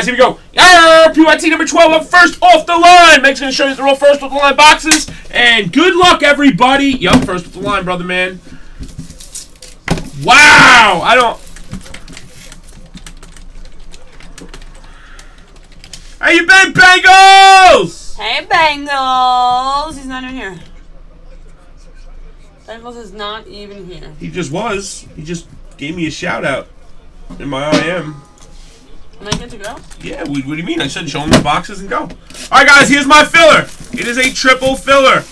guys, here we go. PYT number 12 up first off the line. Make's going to show you the roll first with the line boxes. And good luck, everybody. Yup, first with the line, brother, man. Wow. How you been, Bengals? Hey, Bengals. He's not in here. Bengals is not even here. He just was. He just gave me a shout-out in my IM. Am I good to go? Yeah, what do you mean? I said show him the boxes and go. All right, guys, here's my filler. It is a triple filler.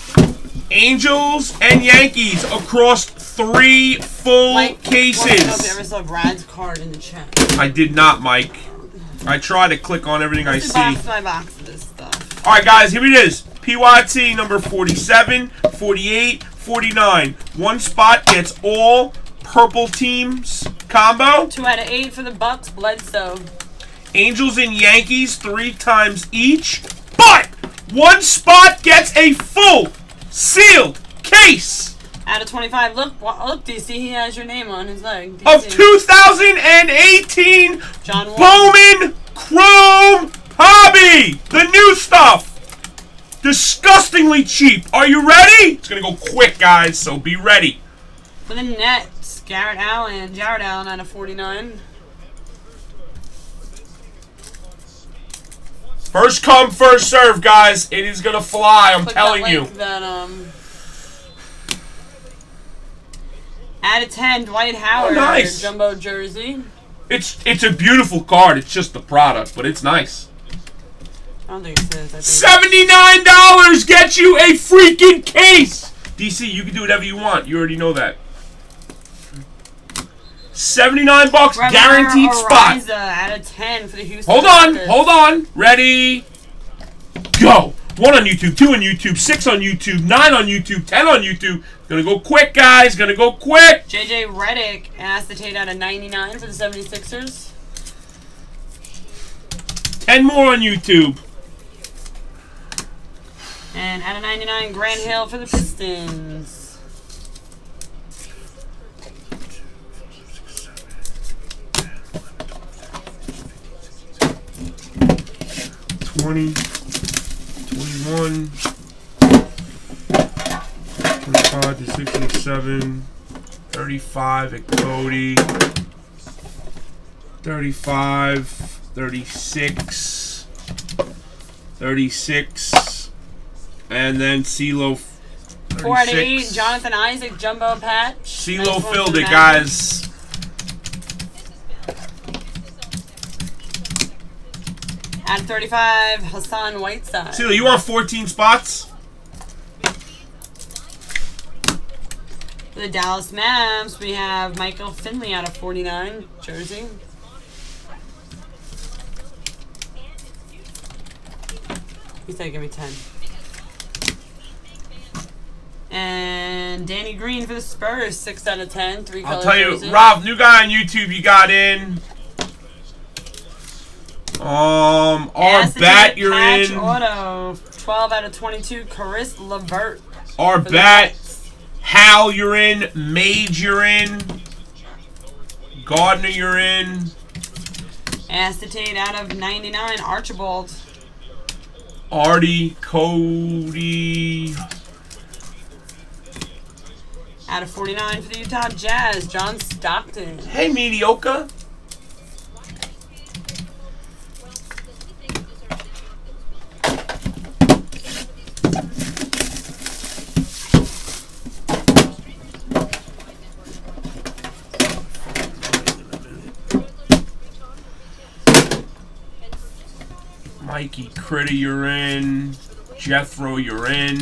Angels and Yankees across three full cases. I don't know if you ever saw Brad's card in the chat. I did not, Mike. I try to click on everything I see. Box by box this stuff. All right, guys, here it is. PYT number 47, 48, 49. One spot gets all purple teams combo. 2 out of 8 for the Bucks. Bledsoe. Angels and Yankees 3 times each, but one spot gets a full sealed case. Out of 25, look, DC, he has your name on his leg. DC. Of 2018, John Bowman Chrome Hobby, the new stuff. Disgustingly cheap. Are you ready? It's gonna go quick, guys, so be ready. For the Nets, Jared Allen out of 49. First come, first serve, guys. It is gonna fly. I'm telling you. Out of 10, Dwight Howard. Oh, nice jumbo jersey. It's a beautiful card. It's just the product, but it's nice. I don't think it says. $79 gets you a freaking case. DC, you can do whatever you want. You already know that. $79 guaranteed spot. Out of 10 for the Houston Rockets. Hold on. Ready? Go. 1 on YouTube, 2 on YouTube, 6 on YouTube, 9 on YouTube, 10 on YouTube. Gonna go quick, guys. Gonna go quick. JJ Redick acetate out of 99 for the 76ers. 10 more on YouTube. And out of 99, Grant Hill for the Pistons. $20, $21, $25 to $67, $35 at Cody, $35, $36, $36, and then CeeLo 48, Jonathan Isaac jumbo patch. CeeLo filled it, guys. At 35, Hassan Whiteside. CeeLo, you want 14 spots? For the Dallas Mavs, we have Michael Finley out of 49, jersey. He said give me 10. And Danny Green for the Spurs, 6 out of 10, 3 color I'll tell you, jersey. Rob, new guy on YouTube, you got in. Our bat you're in. Auto, 12 out of 22. Caris LeVert. Our bat. Hal you're in. Mage you're in. Gardner you're in. Acetate out of 99. Archibald. Artie. Cody. Out of 49 for the Utah Jazz. John Stockton. Hey, mediocre. Mikey Critter, you're in. Jethro, you're in.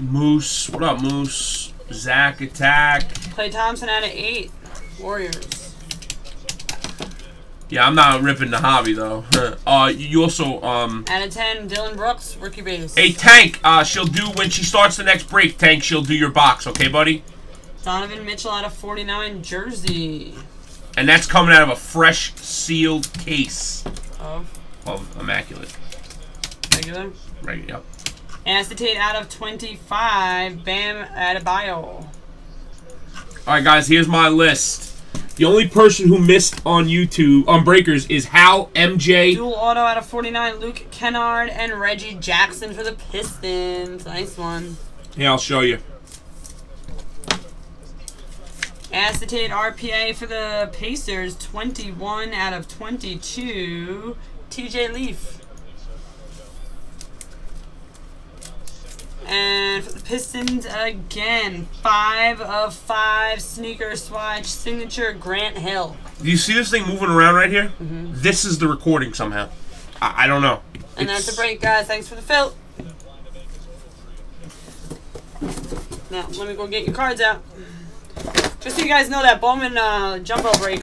Moose, what up, Moose? Zach Attack. Clay Thompson out of 8. Warriors. Yeah, I'm not ripping the hobby though. You also out of 10, Dylan Brooks, rookie base. Hey Tank, she'll do when she starts the next break. Tank, she'll do your box, okay, buddy? Donovan Mitchell out of 49, jersey. And that's coming out of a fresh sealed case of Immaculate. Regular? Right, yep. Acetate out of 25, Bam Adebayo. All right, guys, here's my list. The only person who missed on YouTube, on Breakers, is Hal, MJ. Dual auto out of 49, Luke Kennard and Reggie Jackson for the Pistons. Nice one. Yeah, I'll show you. Acetate RPA for the Pacers, 21 out of 22, TJ Leaf. And for the Pistons again, 5 of 5 sneaker swatch signature Grant Hill. Do you see this thing moving around right here? Mm-hmm. This is the recording somehow. I don't know. And that's a break, guys. Thanks for the fill. Now let me go get your cards out. Just so you guys know, that Bowman jumbo break.